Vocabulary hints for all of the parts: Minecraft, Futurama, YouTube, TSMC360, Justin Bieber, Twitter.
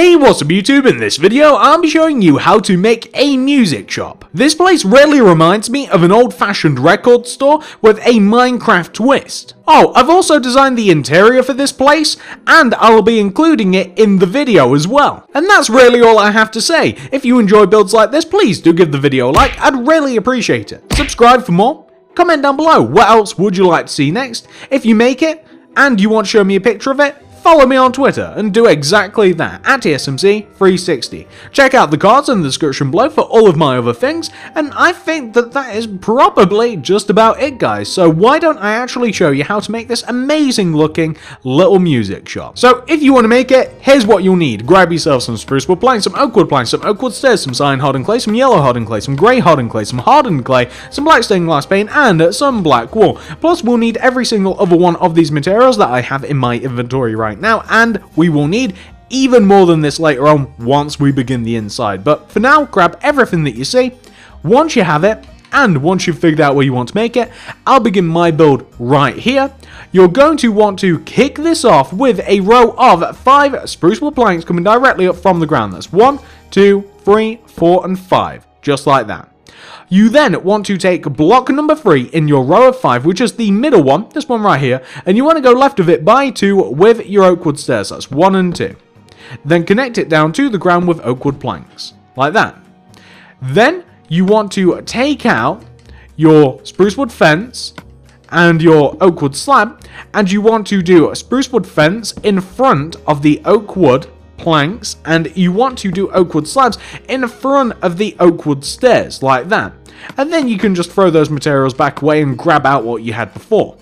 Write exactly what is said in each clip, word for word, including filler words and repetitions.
Hey, what's up YouTube? In this video I'll be showing you how to make a music shop. This place really reminds me of an old-fashioned record store with a Minecraft twist. Oh, I've also designed the interior for this place and I'll be including it in the video as well. And that's really all I have to say. If you enjoy builds like this, please do give the video a like, I'd really appreciate it. Subscribe for more, comment down below what else would you like to see next. If you make it and you want to show me a picture of it, follow me on Twitter and do exactly that, at T S M C three sixty. Check out the cards in the description below for all of my other things, and I think that that is probably just about it, guys. So why don't I actually show you how to make this amazing looking little music shop. So if you want to make it, here's what you'll need. Grab yourself some spruce wood planks, some oak wood planks, some oak wood stairs, some cyan hardened clay, some yellow hardened clay, some grey hardened clay, some hardened clay, some black stained glass pane, and some black wool. Plus we'll need every single other one of these materials that I have in my inventory right now. now and we will need even more than this later on once we begin the inside, but for now grab everything that you see. Once you have it and once you've figured out where you want to make it, I'll begin my build right here. You're going to want to kick this off with a row of five spruce wood planks coming directly up from the ground. That's one, two, three, four and five, just like that. You then want to take block number three in your row of five, which is the middle one, this one right here, and you want to go left of it by two with your oak wood stairs. That's one and two. Then connect it down to the ground with oak wood planks, like that. Then you want to take out your spruce wood fence and your oak wood slab, and you want to do a spruce wood fence in front of the oak wood planks, and you want to do oak wood slabs in front of the oak wood stairs, like that. And then you can just throw those materials back away and grab out what you had before.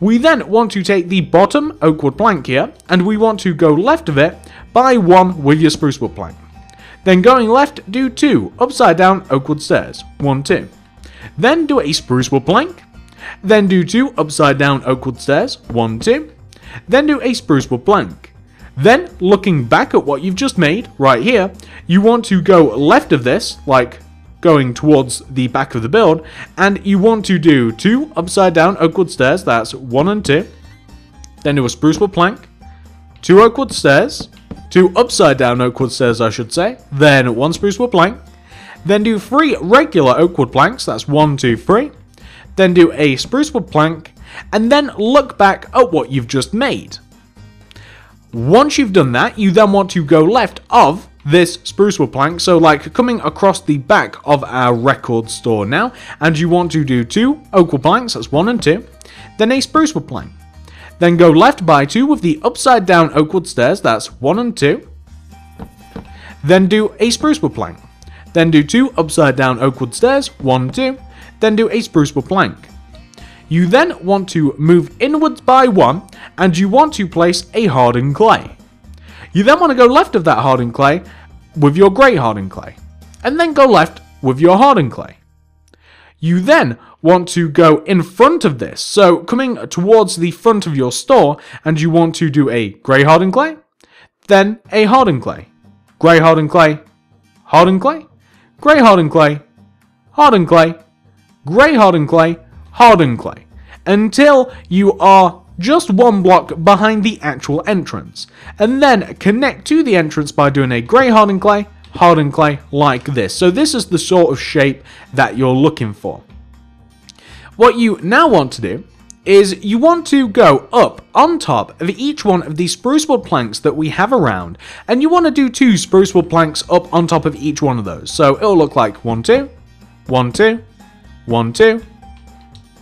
We then want to take the bottom oak wood plank here, and we want to go left of it by one with your spruce wood plank. Then going left, do two upside down oak wood stairs, one, two. Then do a spruce wood plank, then do two upside down oak wood stairs, one, two. Then do a spruce wood plank. Then, looking back at what you've just made, right here, you want to go left of this, like going towards the back of the build, and you want to do two upside down oak wood stairs, that's one and two, then do a spruce wood plank, two oak wood stairs, two upside down oak wood stairs I should say, then one spruce wood plank, then do three regular oak wood planks, that's one, two, three, then do a spruce wood plank, and then look back at what you've just made. Once you've done that, you then want to go left of this spruce wood plank, so like coming across the back of our record store now, and you want to do two oak wood planks, that's one and two, then a spruce wood plank. Then go left by two with the upside down oak wood stairs, that's one and two, then do a spruce wood plank, then do two upside down oak wood stairs, one, two, then do a spruce wood plank. You then want to move inwards by one, and you want to place a hardened clay. You then want to go left of that hardened clay with your grey hardened clay, and then go left with your hardened clay. You then want to go in front of this, so coming towards the front of your store, and you want to do a grey hardened clay, then a hardened clay, grey hardened clay, hardened clay, grey hardened clay, hardened clay, grey hardened clay, hardened clay, until you are just one block behind the actual entrance, and then connect to the entrance by doing a grey hardened clay, hardened clay, like this. So this is the sort of shape that you're looking for. What you now want to do is you want to go up on top of each one of the spruce wood planks that we have around, and you want to do two spruce wood planks up on top of each one of those, so it'll look like one, two, one, two, one, two,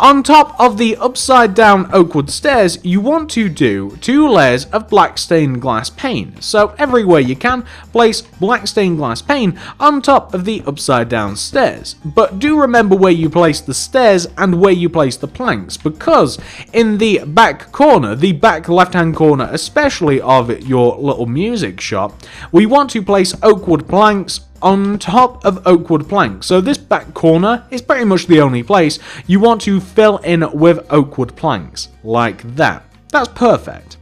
On top of the upside down oak wood stairs, you want to do two layers of black stained glass pane. So everywhere you can, place black stained glass pane on top of the upside down stairs. But do remember where you place the stairs and where you place the planks, because in the back corner, the back left hand corner especially of your little music shop, we want to place oak wood planks on top of oak wood planks. So this back corner is pretty much the only place you want to fill in with oak wood planks, like that. That's perfect.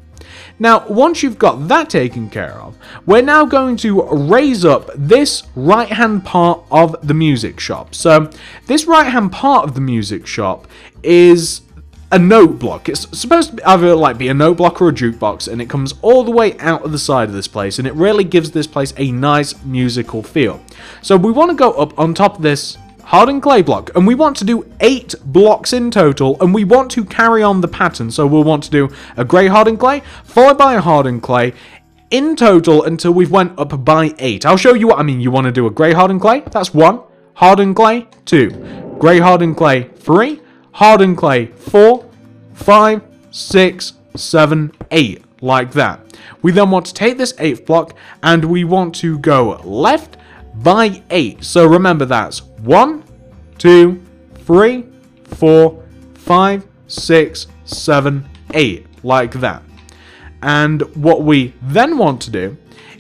Now, once you've got that taken care of, we're now going to raise up this right-hand part of the music shop. So, this right-hand part of the music shop is a note block. It's supposed to be either like be a note block or a jukebox, and it comes all the way out of the side of this place, and it really gives this place a nice musical feel. So we want to go up on top of this hardened clay block, and we want to do eight blocks in total, and we want to carry on the pattern. So we'll want to do a grey hardened clay followed by a hardened clay in total until we've went up by eight. I'll show you what I mean. You want to do a grey hardened clay, that's one, hardened clay two, grey hardened clay three, hardened clay four, five, six, seven, eight, like that. We then want to take this eighth block and we want to go left by eight. So remember, that's one, two, three, four, five, six, seven, eight, like that. And what we then want to do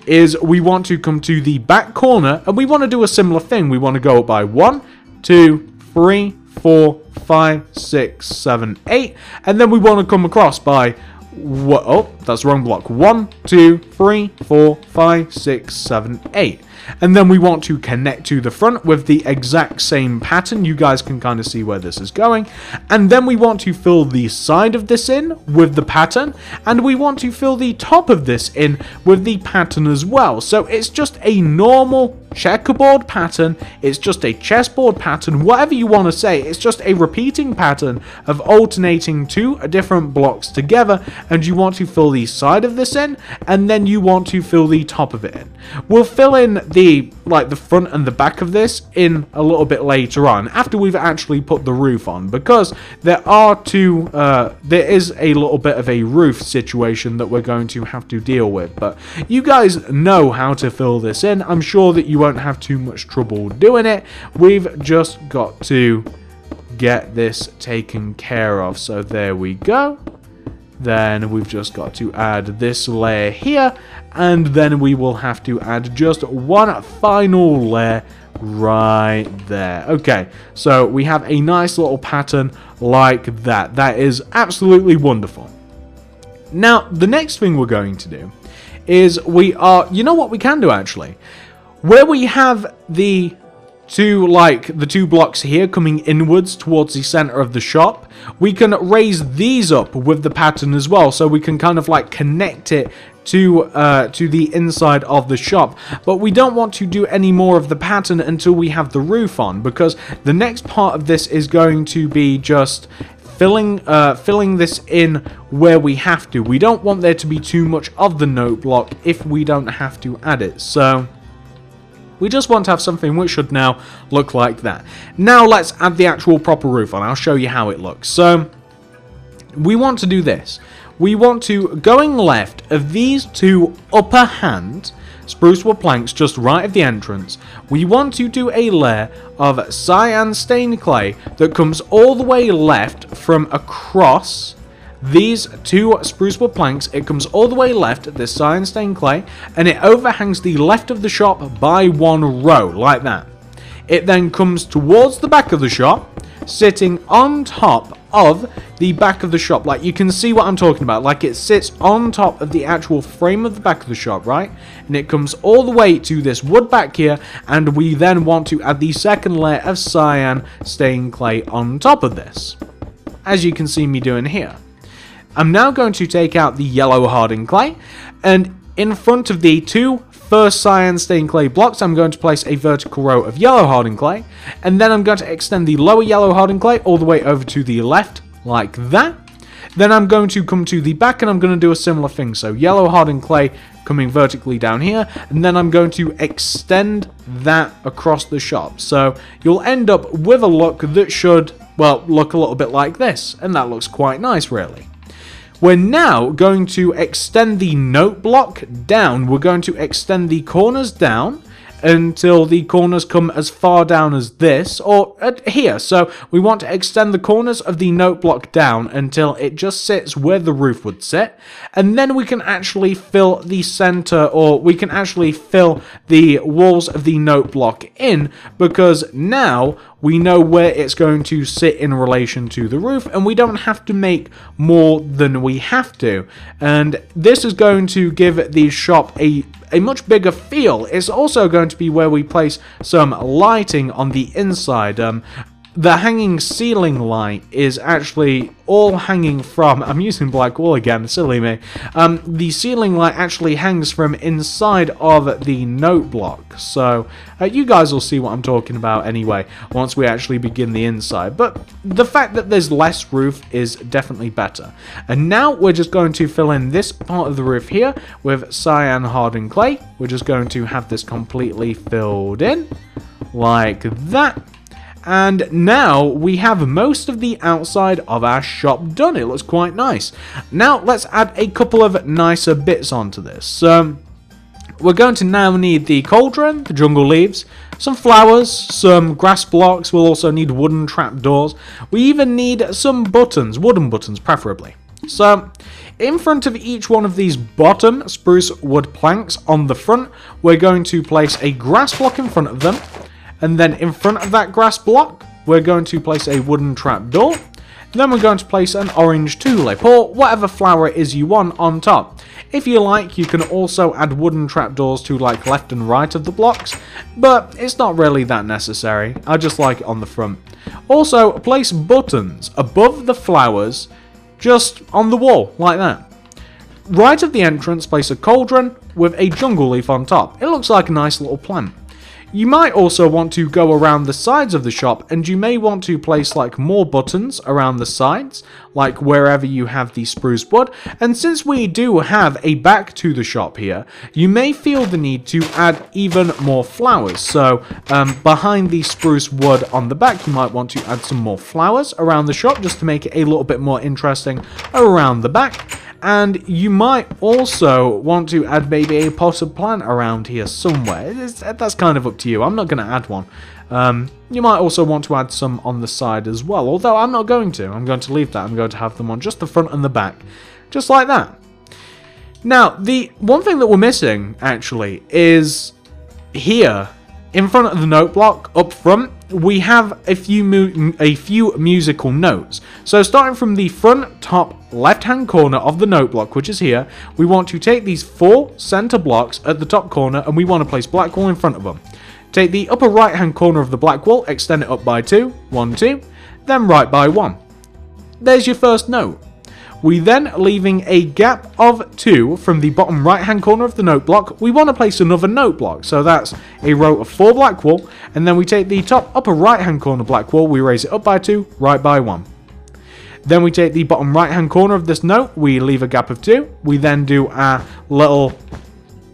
is we want to come to the back corner and we want to do a similar thing. We want to go up by one, two, three, four, five, six, seven, eight, and then we want to come across by what? Oh, that's the wrong block. one, two, three, four, five, six, seven, eight, and then we want to connect to the front with the exact same pattern. You guys can kind of see where this is going, and then we want to fill the side of this in with the pattern, and we want to fill the top of this in with the pattern as well. So it's just a normal checkerboard pattern, it's just a chessboard pattern, whatever you want to say. It's just a repeating pattern of alternating two different blocks together, and you want to fill the side of this in, and then you want to fill the top of it in. We'll fill in the like the front and the back of this in a little bit later on, after we've actually put the roof on, because there are two uh, there is a little bit of a roof situation that we're going to have to deal with, but you guys know how to fill this in. I'm sure that you won't have too much trouble doing it. We've just got to get this taken care of. So there we go. Then we've just got to add this layer here, and then we will have to add just one final layer right there. Okay, so we have a nice little pattern like that. That is absolutely wonderful. Now the next thing we're going to do is we are you know what we can do actually where we have the two like the two blocks here coming inwards towards the center of the shop, we can raise these up with the pattern as well, so we can kind of like connect it to uh, to the inside of the shop. But we don't want to do any more of the pattern until we have the roof on, because the next part of this is going to be just Filling, uh, filling this in where we have to. We don't want there to be too much of the note block if we don't have to add it. So we just want to have something which should now look like that. Now let's add the actual proper roof on. I'll show you how it looks. So we want to do this. We want to, going left of these two upper hand spruce wood planks just right of the entrance, we want to do a layer of cyan stained clay that comes all the way left from across these two spruce wood planks. It comes all the way left, this cyan stained clay, and it overhangs the left of the shop by one row, like that. It then comes towards the back of the shop, sitting on top of the back of the shop. Like, you can see what I'm talking about. Like, it sits on top of the actual frame of the back of the shop, right? And it comes all the way to this wood back here, and we then want to add the second layer of cyan stained clay on top of this, as you can see me doing here. I'm now going to take out the yellow hardened clay, and in front of the two first cyan stained clay blocks, I'm going to place a vertical row of yellow hardened clay, and then I'm going to extend the lower yellow hardened clay all the way over to the left, like that. Then I'm going to come to the back and I'm going to do a similar thing. So yellow hardened clay coming vertically down here, and then I'm going to extend that across the shop. So you'll end up with a look that should, well, look a little bit like this, and that looks quite nice, really. We're now going to extend the note block down. We're going to extend the corners down until the corners come as far down as this, or at here. So we want to extend the corners of the note block down until it just sits where the roof would sit. And then we can actually fill the center, or we can actually fill the walls of the note block in, because now We know where it's going to sit in relation to the roof, and we don't have to make more than we have to. And this is going to give the shop a, a much bigger feel. It's also going to be where we place some lighting on the inside. Um, the hanging ceiling light is actually all hanging from, I'm using black wool again, silly me. Um, the ceiling light actually hangs from inside of the note block, so uh, you guys will see what I'm talking about anyway once we actually begin the inside. But the fact that there's less roof is definitely better. And now we're just going to fill in this part of the roof here with cyan hardened clay. We're just going to have this completely filled in like that. And now we have most of the outside of our shop done. It looks quite nice. Now let's add a couple of nicer bits onto this. Um, we're going to now need the cauldron, the jungle leaves, some flowers, some grass blocks. We'll also need wooden trapdoors. We even need some buttons, wooden buttons preferably. So, in front of each one of these bottom spruce wood planks on the front, we're going to place a grass block in front of them. And then in front of that grass block, we're going to place a wooden trapdoor. Then we're going to place an orange tulip, or whatever flower it is you want, on top. If you like, you can also add wooden trapdoors to like left and right of the blocks, but it's not really that necessary. I just like it on the front. Also, place buttons above the flowers, just on the wall, like that. Right of the entrance, place a cauldron with a jungle leaf on top. It looks like a nice little plant. You might also want to go around the sides of the shop, and you may want to place like more buttons around the sides, like wherever you have the spruce wood. And since we do have a back to the shop here, you may feel the need to add even more flowers. So um, behind the spruce wood on the back, you might want to add some more flowers around the shop just to make it a little bit more interesting around the back. And you might also want to add maybe a potted plant around here somewhere. It's, that's kind of up to you. I'm not going to add one. Um, you might also want to add some on the side as well. Although I'm not going to. I'm going to leave that. I'm going to have them on just the front and the back. Just like that. Now, the one thing that we're missing, actually, is here, in front of the note block, up front, we have a few mu a few musical notes. So starting from the front top left-hand corner of the note block, which is here, we want to take these four center blocks at the top corner, and we want to place black wool in front of them. Take the upper right-hand corner of the black wool, extend it up by two, one, two, then right by one. There's your first note. We then, leaving a gap of two from the bottom right-hand corner of the note block, we want to place another note block. So that's a row of four black wool, and then we take the top upper right-hand corner black wool, we raise it up by two, right by one. Then we take the bottom right-hand corner of this note, we leave a gap of two, we then do our little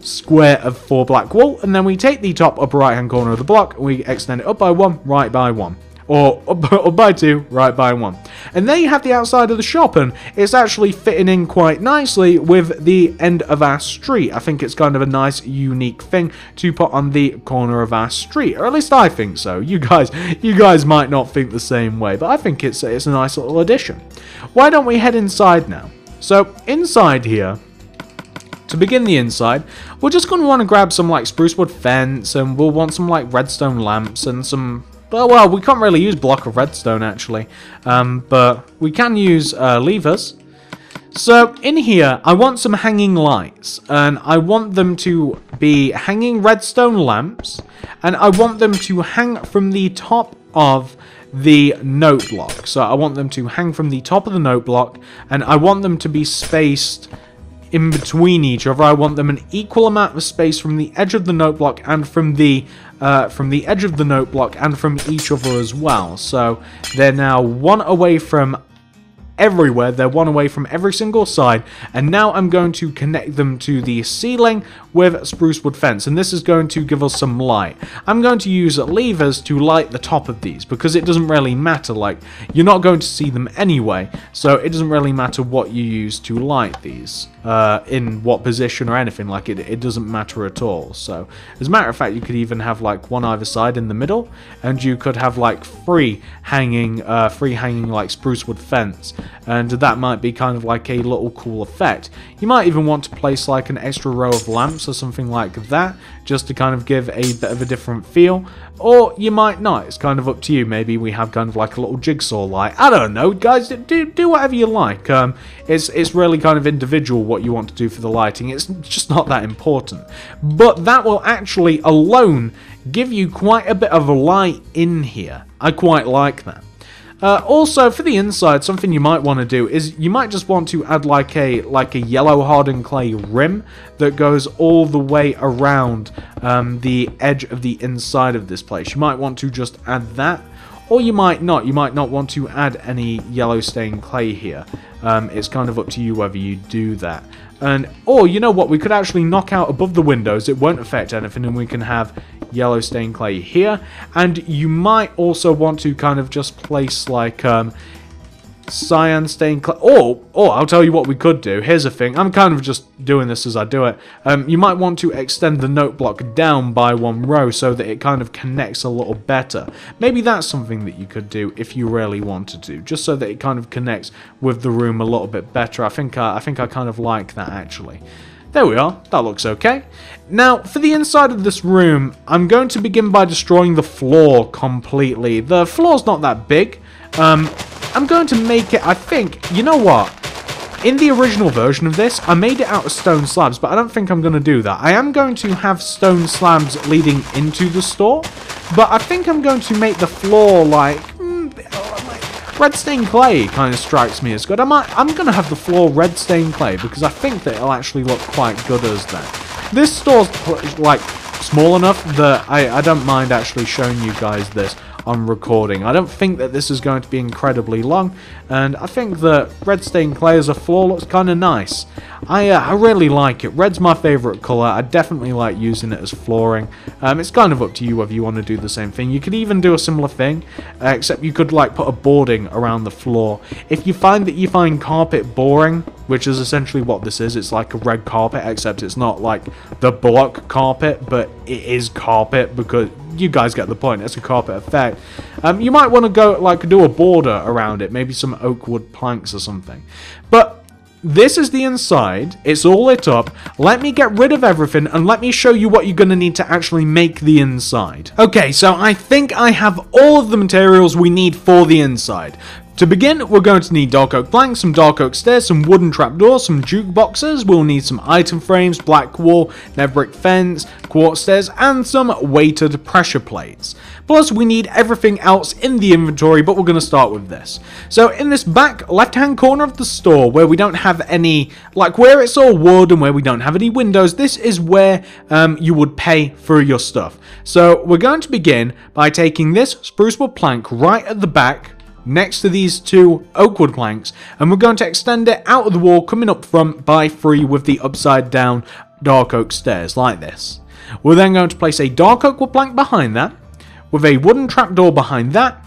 square of four black wool, and then we take the top upper right-hand corner of the block, we extend it up by one, right by one. Or up, up by two, right by one. And there you have the outside of the shop, and it's actually fitting in quite nicely with the end of our street. I think it's kind of a nice, unique thing to put on the corner of our street, or at least I think so. You guys, you guys might not think the same way, but I think it's it's a nice little addition. Why don't we head inside now? So inside here, to begin the inside, we're just going to want to grab some like spruce wood fence, and we'll want some like redstone lamps and some. But, well, we can't really use block of redstone, actually. Um, but we can use uh, levers. So, in here, I want some hanging lights. And I want them to be hanging redstone lamps. And I want them to hang from the top of the note block. So, I want them to hang from the top of the note block. And I want them to be spaced in between each other. I want them an equal amount of space from the edge of the note block and from the uh, from the edge of the note block and from each other as well. So they're now one away from everywhere. They're one away from every single side. And now I'm going to connect them to the ceiling with spruce wood fence. And this is going to give us some light. I'm going to use levers to light the top of these, because it doesn't really matter. Like, you're not going to see them anyway. So it doesn't really matter what you use to light these, uh, in what position or anything. Like, it, it doesn't matter at all. So, as a matter of fact, you could even have like one either side in the middle. And you could have like three hanging, uh, three hanging like spruce wood fence. and that might be kind of like a little cool effect. You might even want to place like an extra row of lamps or something like that, just to kind of give a bit of a different feel, or you might not. It's kind of up to you. Maybe we have kind of like a little jigsaw light. I don't know, guys. Do do whatever you like. Um, it's it's really kind of individual what you want to do for the lighting. It's just not that important. But that will actually alone give you quite a bit of light in here. I quite like that. Uh, also, for the inside, something you might want to do is you might just want to add like a like a yellow hardened clay rim that goes all the way around um, the edge of the inside of this place. You might want to just add that, or you might not. You might not want to add any yellow stained clay here. Um, it's kind of up to you whether you do that. And or you know what, we could actually knock out above the windows. It won't affect anything, and we can have yellow stained clay here. And you might also want to kind of just place like um, cyan stained clay. Or, or I'll tell you what we could do. Here's a thing. I'm kind of just doing this as I do it. Um, you might want to extend the note block down by one row so that it kind of connects a little better. Maybe that's something that you could do if you really wanted to, just so that it kind of connects with the room a little bit better. I think I, I think I kind of like that actually. There we are. That looks okay. Now, for the inside of this room, I'm going to begin by destroying the floor completely. The floor's not that big. Um, I'm going to make it, I think, you know what? In the original version of this, I made it out of stone slabs, but I don't think I'm going to do that. I am going to have stone slabs leading into the store, but I think I'm going to make the floor like... red stained clay kind of strikes me as good. I might, I'm going to have the floor red stained clay because I think that it'll actually look quite good as that. This store's like small enough that I, I don't mind actually showing you guys this on recording. I don't think that this is going to be incredibly long, and I think that red stained clay as a floor looks kind of nice. I, uh, I really like it. Red's my favourite colour. I definitely like using it as flooring. Um, it's kind of up to you whether you want to do the same thing. You could even do a similar thing, uh, except you could like put a boarding around the floor. If you find that you find carpet boring, which is essentially what this is, it's like a red carpet, except it's not like the block carpet, but it is carpet because... you guys get the point. It's a carpet effect. Um, you might want to go like do a border around it, maybe some oak wood planks or something. But this is the inside. It's all lit up. Let me get rid of everything and let me show you what you're going to need to actually make the inside. Okay, so I think I have all of the materials we need for the inside. To begin, we're going to need dark oak planks, some dark oak stairs, some wooden trapdoors, some jukeboxes. We'll need some item frames, black wool, netherbrick fence, quartz stairs, and some weighted pressure plates. Plus, we need everything else in the inventory, but we're going to start with this. So, in this back left-hand corner of the store, where we don't have any, like where it's all wood and where we don't have any windows, this is where um, you would pay for your stuff. So, we're going to begin by taking this spruce wood plank right at the back, next to these two oak wood planks, and we're going to extend it out of the wall coming up front by three with the upside down dark oak stairs like this. We're then going to place a dark oak wood plank behind that, with a wooden trapdoor behind that,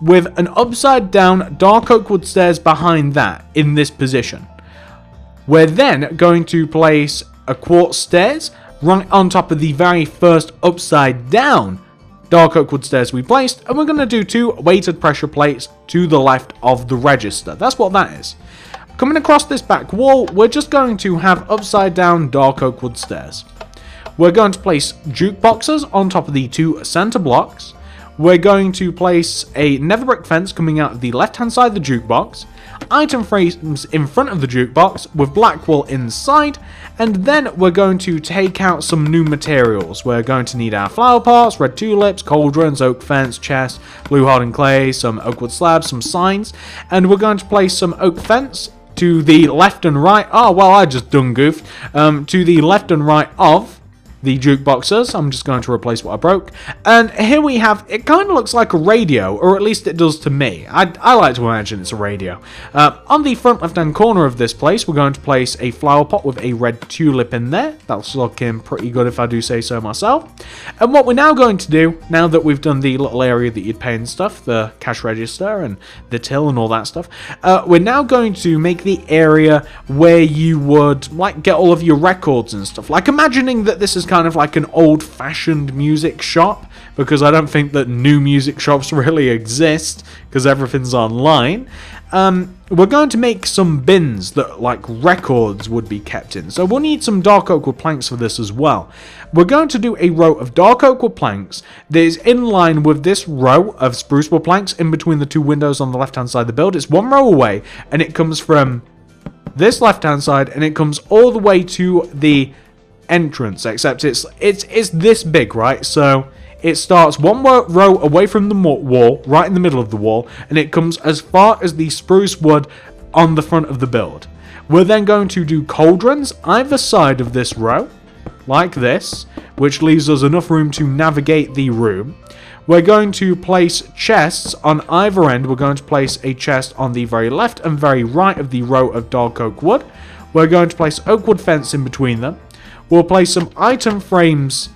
with an upside down dark oak wood stairs behind that in this position. We're then going to place a quartz stairs right on top of the very first upside down dark oak wood stairs we placed, and we're going to do two weighted pressure plates to the left of the register. That's what that is. Coming across this back wall, we're just going to have upside down dark oak wood stairs. We're going to place jukeboxes on top of the two center blocks. We're going to place a netherbrick fence coming out of the left hand side of the jukebox, item frames in front of the jukebox with black wool inside, and then we're going to take out some new materials. We're going to need our flower pots, red tulips, cauldrons, oak fence, chest, blue hardened clay, some oak wood slabs, some signs, and we're going to place some oak fence to the left and right. Oh, well, I just done goofed. Um, to the left and right of the jukeboxes. I'm just going to replace what I broke. And here we have, it kind of looks like a radio, or at least it does to me. I, I like to imagine it's a radio. Uh, on the front left-hand corner of this place, we're going to place a flower pot with a red tulip in there. That's looking pretty good if I do say so myself. And what we're now going to do, now that we've done the little area that you'd pay and stuff, the cash register and the till and all that stuff, uh, we're now going to make the area where you would, like, get all of your records and stuff. Like, imagining that this is kind of like an old-fashioned music shop because I don't think that new music shops really exist because everything's online. Um, we're going to make some bins that like records would be kept in. So we'll need some dark oak wood planks for this as well. We're going to do a row of dark oak wood planks that is in line with this row of spruce wood planks in between the two windows on the left hand side of the build. It's one row away and it comes from this left hand side and it comes all the way to the entrance, except it's it's it's this big, right? So it starts one row away from the wall, right in the middle of the wall, and it comes as far as the spruce wood on the front of the build. We're then going to do cauldrons either side of this row, like this, which leaves us enough room to navigate the room. We're going to place chests on either end. We're going to place a chest on the very left and very right of the row of dark oak wood. We're going to place oak wood fence in between them. We'll place some item frames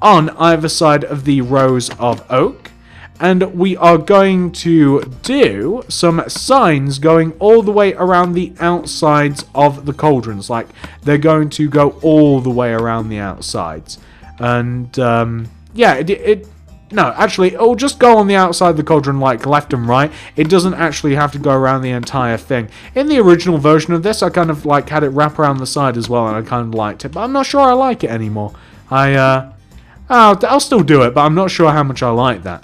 on either side of the rows of oak, and we are going to do some signs going all the way around the outsides of the cauldrons. Like, they're going to go all the way around the outsides. And, um, yeah, it... it no, actually, it'll just go on the outside of the cauldron, like, left and right. It doesn't actually have to go around the entire thing. In the original version of this, I kind of, like, had it wrap around the side as well, and I kind of liked it. But I'm not sure I like it anymore. I, uh... I'll, I'll still do it, but I'm not sure how much I like that.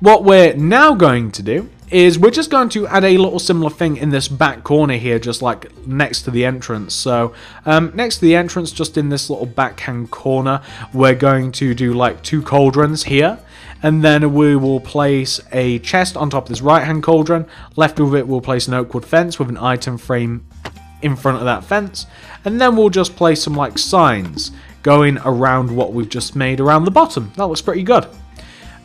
What we're now going to do is we're just going to add a little similar thing in this back corner here, just like next to the entrance. So um, next to the entrance, just in this little backhand corner, we're going to do like two cauldrons here. And then we will place a chest on top of this right-hand cauldron. Left of it, we'll place an oak wood fence with an item frame in front of that fence. And then we'll just place some like signs going around what we've just made around the bottom. That looks pretty good.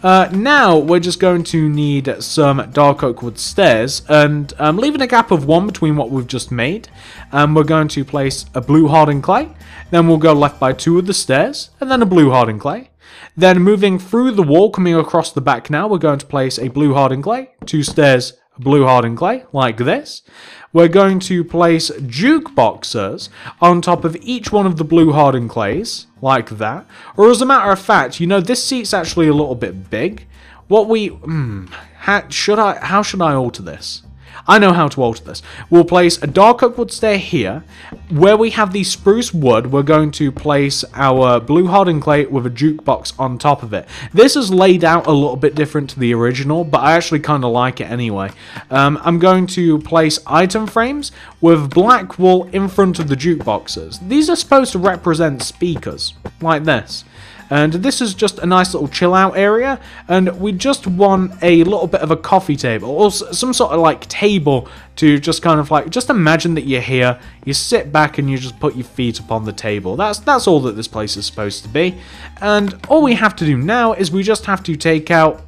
Uh, now we're just going to need some dark oak wood stairs, and um, leaving a gap of one between what we've just made. Um, we're going to place a blue hardened clay, then we'll go left by two of the stairs, and then a blue hardened clay. Then moving through the wall, coming across the back now, we're going to place a blue hardened clay, two stairs, a blue hardened clay, like this. We're going to place jukeboxes on top of each one of the blue hardened clays, like that. Or as a matter of fact, you know, this seat's actually a little bit big. What we... Hmm, how should I, how should I alter this? I know how to alter this. We'll place a dark oak wood stair here. Where we have the spruce wood, we're going to place our blue hardened clay with a jukebox on top of it. This is laid out a little bit different to the original, but I actually kind of like it anyway. Um, I'm going to place item frames with black wool in front of the jukeboxes. These are supposed to represent speakers, like this. And this is just a nice little chill out area, and we just want a little bit of a coffee table or some sort of like table to just kind of like, just imagine that you're here, you sit back and you just put your feet upon the table. That's that's all that this place is supposed to be. And all we have to do now is we just have to take out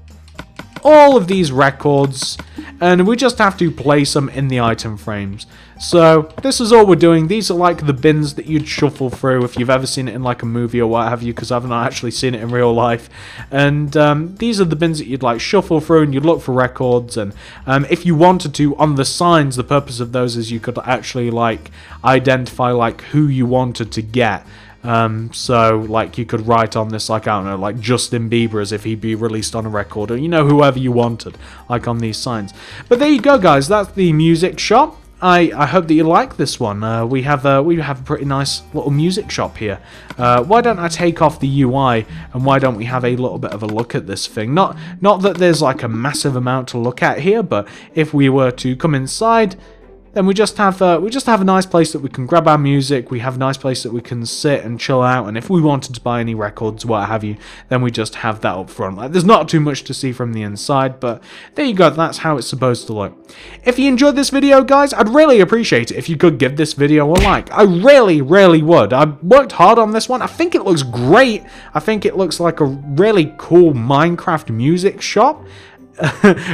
all of these records, and we just have to place them in the item frames. So this is all we're doing. These are like the bins that you'd shuffle through if you've ever seen it in like a movie or what have you, because I haven't actually seen it in real life. And um, these are the bins that you'd like shuffle through, and you'd look for records. And um, if you wanted to, on the signs, the purpose of those is you could actually like identify like who you wanted to get. Um, so, like, you could write on this, like, I don't know, like, Justin Bieber as if he'd be released on a record, or, you know, whoever you wanted, like, on these signs. But there you go, guys, that's the music shop. I, I hope that you like this one. Uh, we have a, we have a pretty nice little music shop here. Uh, why don't I take off the U I, and why don't we have a little bit of a look at this thing? Not, not that there's, like, a massive amount to look at here, but if we were to come inside... Then we just have uh, we just have a nice place that we can grab our music. We have a nice place that we can sit and chill out. And if we wanted to buy any records, what have you, then we just have that up front. Like, there's not too much to see from the inside, but there you go. That's how it's supposed to look. If you enjoyed this video, guys, I'd really appreciate it if you could give this video a like. I really, really would. I worked hard on this one. I think it looks great. I think it looks like a really cool Minecraft music shop.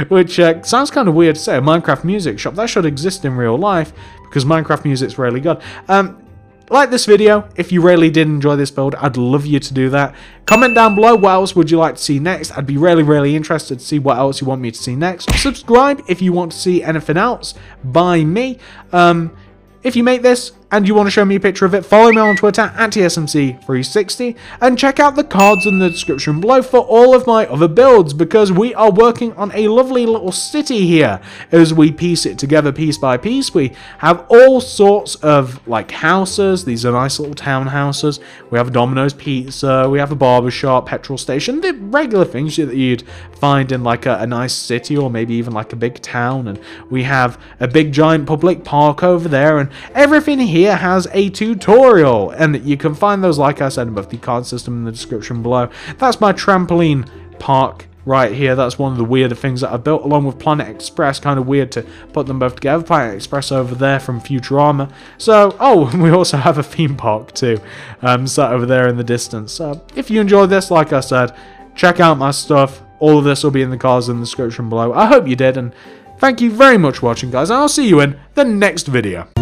Which uh, sounds kind of weird to say, a Minecraft music shop. That should exist in real life, because Minecraft music's really good. Um, like this video, if you really did enjoy this build, I'd love you to do that. Comment down below what else would you like to see next. I'd be really, really interested to see what else you want me to see next. Subscribe if you want to see anything else by me. Um, if you make this and you want to show me a picture of it, follow me on Twitter at T S M C three sixty, and check out the cards in the description below for all of my other builds, because we are working on a lovely little city here as we piece it together piece by piece. We have all sorts of like houses. These are nice little townhouses. We have a Domino's pizza, we have a barbershop, petrol station, the regular things that you'd find in like a, a nice city or maybe even like a big town. And we have a big giant public park over there, and everything here has a tutorial, and you can find those, like I said, above the card system in the description below. That's my trampoline park right here. That's one of the weirder things that I built, along with Planet Express. Kind of weird to put them both together. Planet Express over there from Futurama. So, oh, and we also have a theme park too, um, sat over there in the distance. So, if you enjoyed this, like I said, check out my stuff. All of this will be in the cards in the description below. I hope you did, and thank you very much for watching, guys, and I'll see you in the next video.